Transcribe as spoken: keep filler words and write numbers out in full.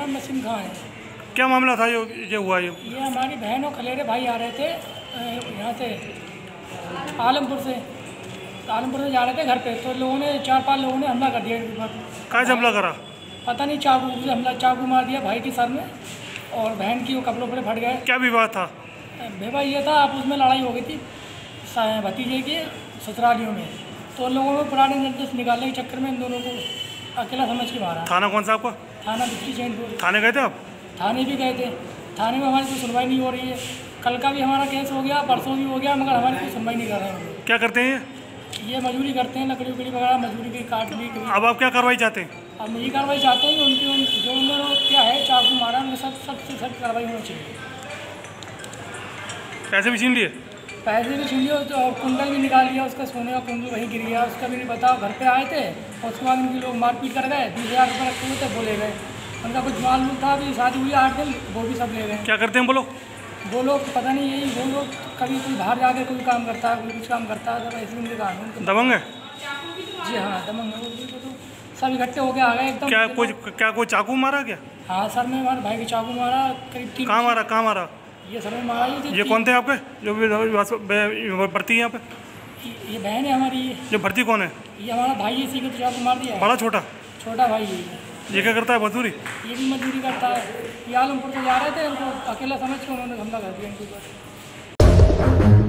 नाम मसीम खां है। क्या मामला था जो ये हुआ? ये ये हमारी बहन और खलेरे भाई आ रहे थे यहाँ से आलमपुर से आलमपुर से जा रहे थे घर पे, तो लोगों ने चार पांच लोगों ने हमला कर दिया। कहाँ से हमला करा? पता नहीं, चाकू से हमला, चाकू मार दिया भाई के सर में और बहन की वो कपड़े उपड़े फट गए। क्या विवाद था? विवाद ये था, आप उसमें लड़ाई हो गई थी भतीजे की ससुरालियों में, तो लोगों को पुराने निर्देश निकालने के चक्कर में इन दोनों को अकेला समझ के मारा। थाना कौन सा आपका? थाना बिक्री चैनपुर। थाने गए थे आप? थाने भी गए थे, थाने में हमारी कोई सुनवाई नहीं हो रही है। कल का भी हमारा केस हो गया, परसों भी हो गया, मगर हमारी कोई सुनवाई नहीं कर रहे हैं। क्या करते हैं ये? मजदूरी करते हैं, लकड़ी उकड़ी वगैरह मजदूरी की काट भी। अब आप क्या कार्रवाई चाहते हैं? हम यही कार्रवाई चाहते हैं कि उनकी उन जो उन्होंने क्या है चाकू मारा, उनके सब सबसे सब कार्रवाई होनी चाहिए। पैसे भी छीन लिए? पैसे भी छीन लिए और कुंडल भी निकाल लिया उसका, सोने का कुंडल वहीं गिर गया, उसका भी नहीं पता। घर पे आए थे और उसके बाद उनके लोग मारपीट कर गए, बीस हज़ार रुपये रखे हुए थे, बोले गए। उनका कुछ माल था, अभी शादी हुई आठ दिन, वो भी सब ले गए। क्या करते हैं बोलो? वो लोग पता नहीं, यही वो लोग कभी कोई बाहर जाके कोई काम करता है, कोई कुछ काम करता है, ऐसे उनके कारण दबंग है। जी हाँ, दबंग है। सब इकट्ठे होके आ गए एकदम। क्या कोई क्या कोई चाकू मारा क्या? हाँ सर में हमारे भाई के चाकू मारा। करीब तीन कहाँ मारा? कहाँ मारा ये? सर में मारा। ये ये कौन थे आपके जो भर्ती है यहाँ पे? ये बहन है हमारी। जो भर्ती कौन है? ये हमारा भाई, इसी को चाकू मार दिया। बड़ा छोटा? छोटा भाई है। ये क्या करता है? मजदूरी? ये भी मजदूरी करता है। ये आलमपुर से जा रहे थे, उनको अकेला समझ के उन्होंने हमला कर दिया इनके ऊपर।